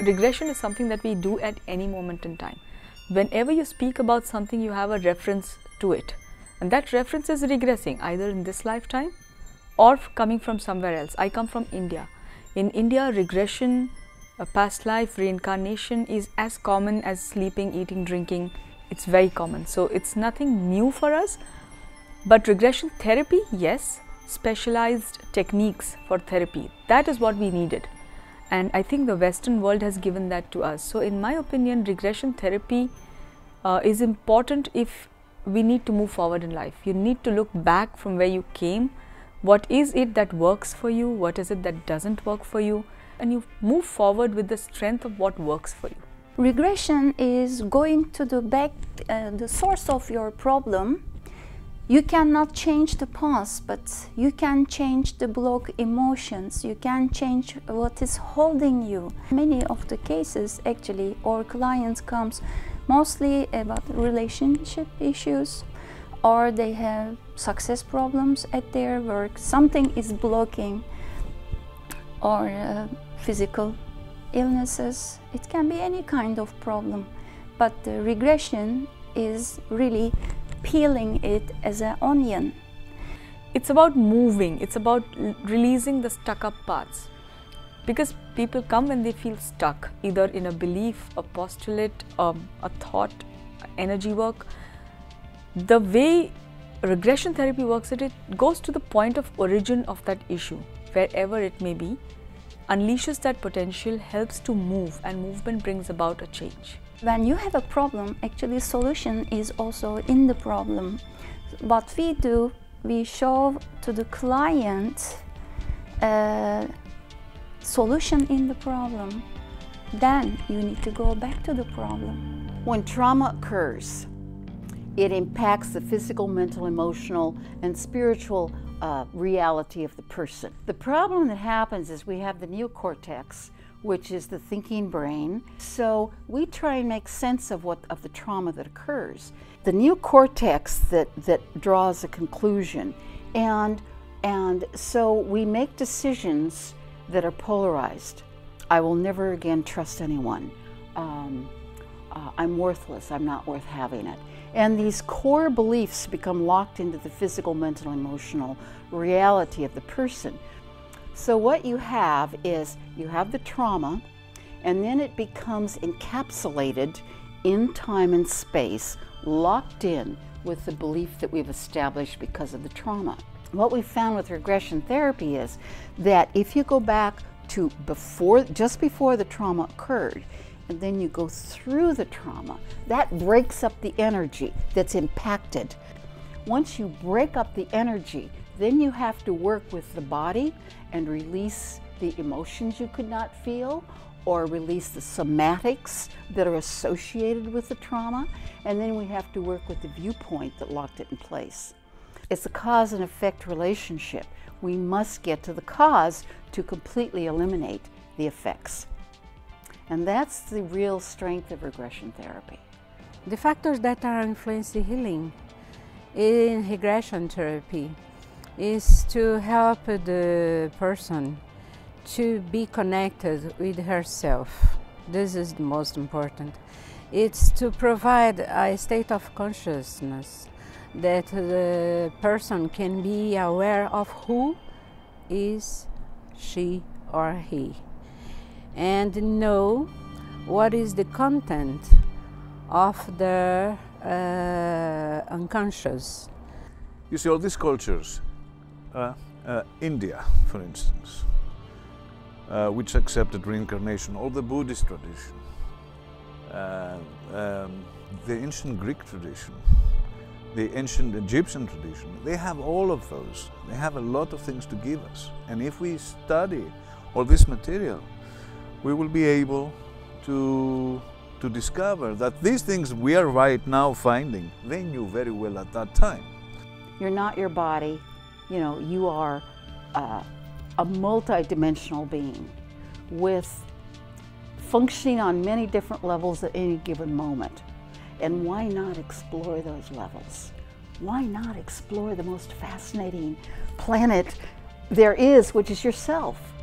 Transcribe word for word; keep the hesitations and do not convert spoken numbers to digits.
regression is something that we do at any moment in time. Whenever you speak about something, you have a reference to it, and that reference is regressing either in this lifetime or coming from somewhere else. I come from India. In India, regression, a past life, reincarnation is as common as sleeping, eating, drinking. It's very common. So it's nothing new for us. But regression therapy, yes, specialized techniques for therapy, that is what we needed. And I think the Western world has given that to us. So in my opinion, regression therapy uh, is important if we need to move forward in life. You need to look back from where you came. What is it that works for you? What is it that doesn't work for you? And you move forward with the strength of what works for you. Regression is going to the back, uh, the source of your problem. You cannot change the past, but you can change the block emotions. You can change what is holding you. Many of the cases, actually, our clients comes mostly about relationship issues, or they have success problems at their work. Something is blocking, or uh, physical illnesses. It can be any kind of problem, but the regression is really peeling it as an onion. It's about moving, it's about releasing the stuck-up parts, because people come when they feel stuck, either in a belief, a postulate, um, a thought, energy work. The way regression therapy works, it goes to the point of origin of that issue, wherever it may be, unleashes that potential, helps to move, and movement brings about a change. When you have a problem, actually solution is also in the problem. What we do, we show to the client uh, solution in the problem. Then you need to go back to the problem. When trauma occurs, it impacts the physical, mental, emotional, and spiritual uh, reality of the person. The problem that happens is we have the neocortex, which is the thinking brain. So we try and make sense of what of the trauma that occurs. The neocortex that, that draws a conclusion. And, and so we make decisions that are polarized. I will never again trust anyone. Um, uh, I'm worthless, I'm not worth having it. And these core beliefs become locked into the physical, mental, emotional reality of the person. So what you have is you have the trauma, and then it becomes encapsulated in time and space, locked in with the belief that we've established because of the trauma. What we found with regression therapy is that if you go back to before, just before the trauma occurred, and then you go through the trauma, that breaks up the energy that's impacted. Once you break up the energy, then you have to work with the body and release the emotions you could not feel, or release the somatics that are associated with the trauma. And then we have to work with the viewpoint that locked it in place. It's a cause and effect relationship. We must get to the cause to completely eliminate the effects. And that's the real strength of regression therapy. The factors that are influencing healing in regression therapy is to help the person to be connected with herself. This is the most important. It's to provide a state of consciousness that the person can be aware of who is she or he, and know what is the content of their uh, unconscious. You see, all these cultures, Uh, uh, India, for instance, uh, which accepted reincarnation, or the Buddhist tradition, uh, um, the ancient Greek tradition, the ancient Egyptian tradition, they have all of those. They have a lot of things to give us. And if we study all this material, we will be able to, to discover that these things we are right now finding, they knew very well at that time. You're not your body. You know, you are uh, a multi-dimensional being with functioning on many different levels at any given moment. And why not explore those levels? Why not explore the most fascinating planet there is, which is yourself?